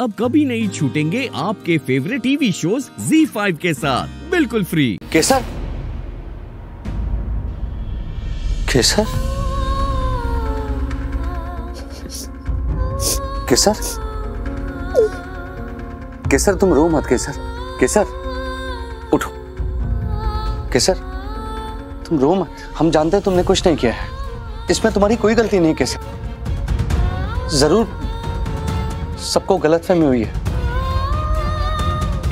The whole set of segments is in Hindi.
अब कभी नहीं छूटेंगे आपके फेवरेट टीवी शोज Z5 के साथ बिल्कुल फ्री। केसर केसर केसर केसर तुम रो मत। केसर केसर उठो। केसर तुम रो मत, हम जानते हैं तुमने कुछ नहीं किया है, इसमें तुम्हारी कोई गलती नहीं। केसर जरूर सबको गलतफहमी हुई है।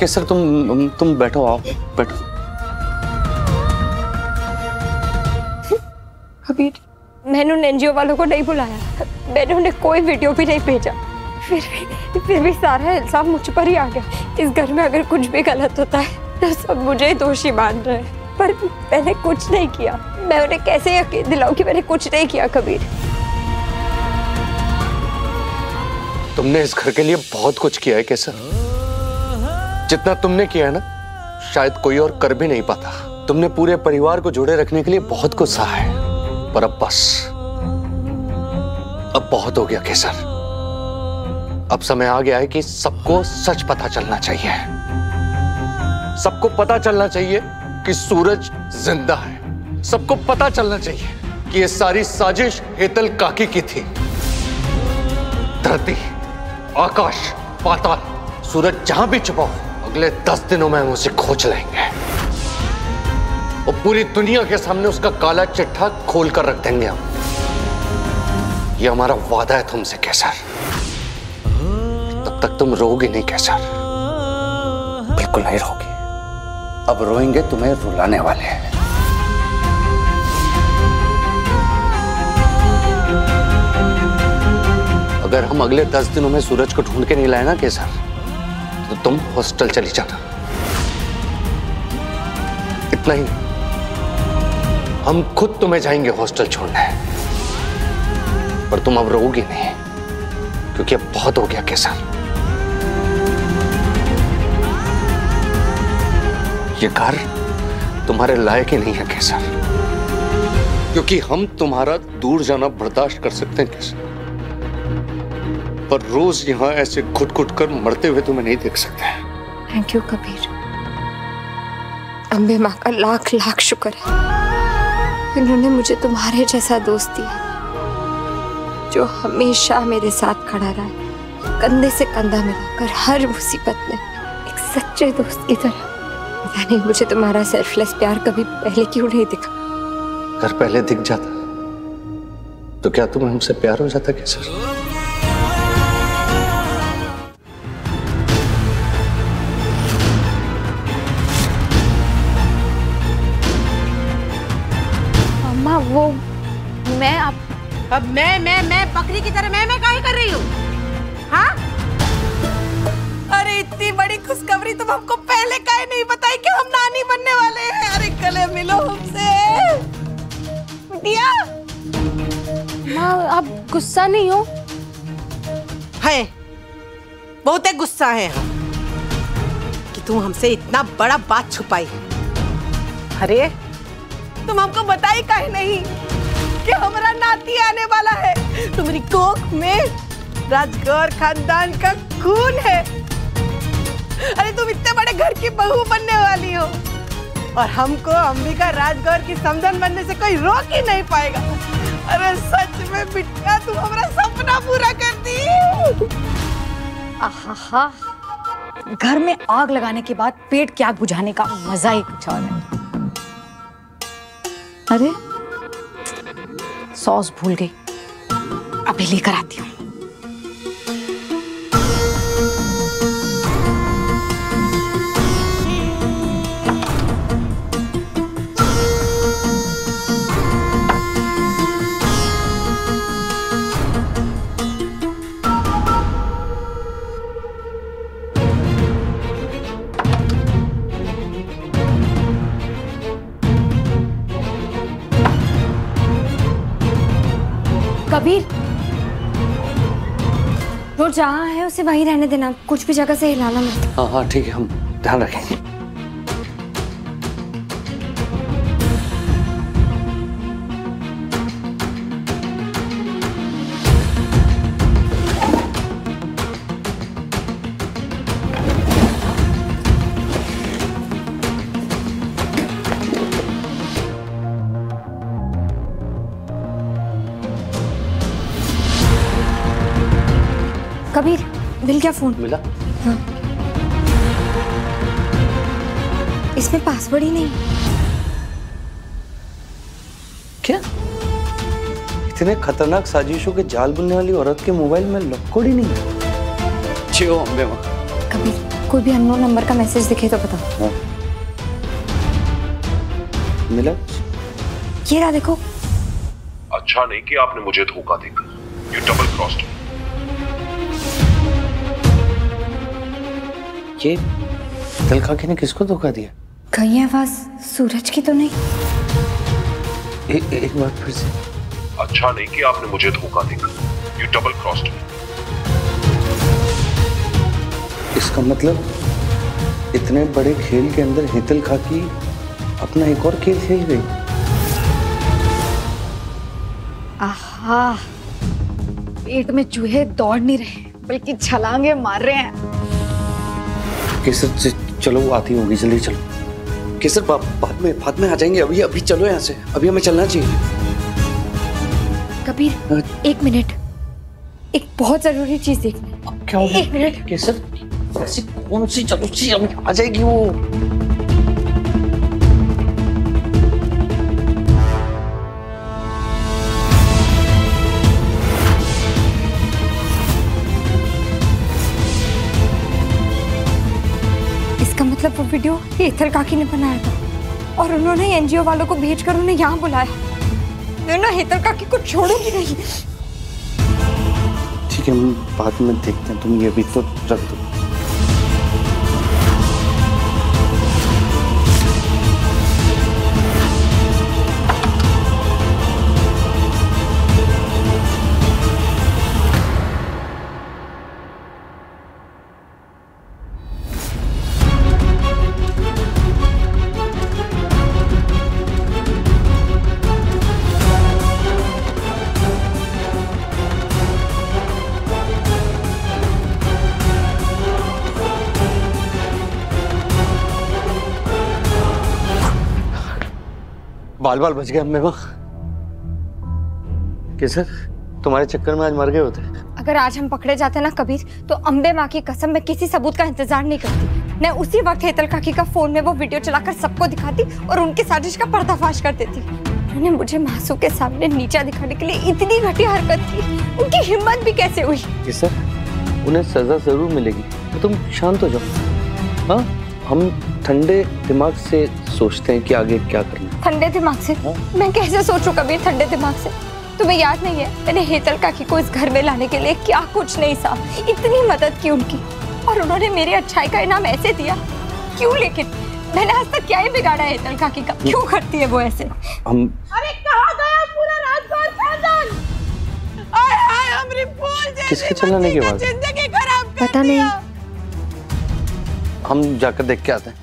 केसर तुम बैठो, आओ बैठो। अभी मैंने उन एनजीओ वालों को नहीं बुलाया, मैंने उन्हें कोई वीडियो भी नहीं भेजा, फिर भी सारा इल्जाम मुझ पर ही आ गया। इस घर में अगर कुछ भी गलत होता है तो सब मुझे दोषी मान रहे हैं, पर मैंने कुछ नहीं किया। मैं उन्हें कैसे यकीन दिलाऊं कि मैंने कुछ नहीं किया। कबीर तुमने इस घर के लिए बहुत कुछ किया है केसर, जितना तुमने किया है ना शायद कोई और कर भी नहीं पाता। तुमने पूरे परिवार को जोड़े रखने के लिए बहुत कुछ सहा है, पर अब बस, अब बहुत हो गया केसर। अब समय आ गया है कि सबको सच पता चलना चाहिए। सबको पता चलना चाहिए कि सूरज जिंदा है। सबको पता चलना चाहिए कि ये सारी साजिश हेतल काकी की थी। धरती, आकाश, पाताल, सूरज जहां भी छुपा हो, अगले 10 दिनों में हम उसे खोज लेंगे और पूरी दुनिया के सामने उसका काला चिट्ठा खोल कर रख देंगे हम। ये हमारा वादा है तुमसे केसर। तब तक तुम रोगी नहीं केसर, बिल्कुल नहीं रोगी। अब रोएंगे तुम्हें रुलाने वाले हैं। अगर हम अगले 10 दिनों में सूरज को ढूंढ के नहीं लाए ना केसर, तो तुम हॉस्टल चली जाना। इतना ही, हम खुद तुम्हें जाएंगे हॉस्टल छोड़ने, पर तुम अब रोगी नहीं, क्योंकि अब बहुत हो गया केसर। ये घर तुम्हारे लायक ही नहीं है केसर, क्योंकि हम तुम्हारा दूर जाना बर्दाश्त कर सकते हैं केसर, पर रोज यहाँ ऐसे घुट-घुट कर मरते हुए तुम्हें नहीं देख सकते। थैंक यू कबीर, अम्बे माँ का लाख लाख शुक्र है, इन्होंने मुझे तुम्हारे जैसा दोस्त दिया जो हमेशा मेरे साथ खड़ा रहा, कंधे से कंधा मिलाकर हर मुसीबत में, एक सच्चे दोस्त की तरह। यानी मुझे तुम्हारा सेल्फलेस प्यार कभी पहले क्यों नहीं दिखा? अगर पहले दिख जाता तो क्या तुम्हें हमसे प्यार हो जाता केसर? वो मैं अब मैं बकरी की तरह मैं काहे कर रही हूँ? हाँ, अरे इतनी बड़ी खुशखबरी तुम हमको पहले काहे नहीं बताई कि हम नानी बनने वाले हैं? अरे गले मिलो हमसे बिटिया। माँ आप गुस्सा नहीं हो? है, बहुत है गुस्सा है हम कि तुम हमसे इतना बड़ा बात छुपाई। अरे तुम हमको बताई काहे नहीं कि हमारा नाती आने वाला है? तुम्हारी कोख में राजगौर खानदान का खून है। अरे तुम इतने बड़े घर की बहू बनने वाली हो और हमको अंबिका राजगौर की समधन बनने से कोई रोक ही नहीं पाएगा। अरे सच में बिटिया तुम हमारा सपना पूरा करती। आहा, घर में आग लगाने के बाद पेट की आग बुझाने का मजा ही कुछ और है। अरे सॉस भूल गई, अभी लेकर आती हूँ। कबीर, वो जहाँ है उसे वहीं रहने देना, कुछ भी जगह से हिलाना मत। हाँ हाँ ठीक है, हम ध्यान रखेंगे। मिल गया फोन। मिला? हाँ। इसमें पासवर्ड ही नहीं। क्या? इतने खतरनाक साजिशों के जाल बुनने वाली औरत के मोबाइल में लॉक कोड ही नहीं। जियो अम्बे माँ। कभी कोई भी अननोन नंबर का मैसेज दिखे तो बताओ। हाँ। मिला? ये रहा देखो। अच्छा नहीं कि आपने मुझे धोखा देकर यू डबल क्रॉस्ड। ये तलखाकी ने किसको धोखा दिया? कहीं आवाज सूरज की तो नहीं? एक बात फिर से। अच्छा नहीं कि आपने मुझे धोखा देकर यू डबल क्रॉस्ड। इसका मतलब इतने बड़े खेल के अंदर हेतल खाकी अपना एक और खेल खेल गई। आहा, पेट में चूहे दौड़ नहीं रहे बल्कि छलांगे मार रहे हैं। केसर चलो आती होगी, जल्दी चलो। केसर बाद में आ जाएंगे, अभी अभी चलो यहाँ से, अभी हमें चलना चाहिए। कबीर एक मिनट, एक बहुत जरूरी चीज देखना। क्या हो गया? एक मिनट केसर, ऐसी कौन सी चलो चीज आ जाएगी वो? मतलब वो वीडियो हेतल काकी ने बनाया था और उन्होंने एनजीओ वालों को भेजकर उन्हें यहाँ बुलाया। ना हेतल काकी को छोड़ूंगी नहीं। ठीक है, बाद में देखते हैं, तुम ये भी तो रख दो। बाल बाल बच गए हमें वहाँ। केसर, तुम्हारे चक्कर में आज मर गए होते। अगर आज हम पकड़े जाते ना कबीर, तो अम्बे माँ की कसम मैं किसी सबूत का इंतजार नहीं करती। मैं उसी वक्त हेतल काकी का फोन में वो वीडियो चलाकर सबको दिखाती और उनकी साजिश का पर्दाफाश कर देती। उन्होंने मुझे मासूम के सामने नीचा दिखाने के लिए इतनी घटिया हरकत की, उनकी हिम्मत भी कैसे हुई? केसर, उन्हें सजा जरूर मिलेगी, तो तुम शांत हो जाओ। हाँ, हम ठंडे दिमाग से सोचते हैं कि आगे क्या करना। ठंडे दिमाग से? हा? मैं कैसे सोचूं कबीर ठंडे दिमाग से? तुम्हें याद नहीं है मैंने हेतल काकी को इस घर में लाने के लिए क्या कुछ नहीं सहा, इतनी मदद की उनकी, और उन्होंने मेरी अच्छाई का इनाम ऐसे दिया। क्यों? लेकिन मैंने आज तक क्या ही बिगाड़ा है हेतल काकी का? क्यों करती है वो ऐसे? हम अरे कहां गया पूरा रात भर खानदान? हाय हाय, हमरी भूल जैसे किसके चलाने के बाद जिंदगी खराब कर पता नहीं। हम जाकर देख के आते हैं।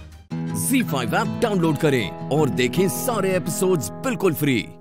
Zee 5 ऐप डाउनलोड करें और देखें सारे एपिसोड्स बिल्कुल फ्री।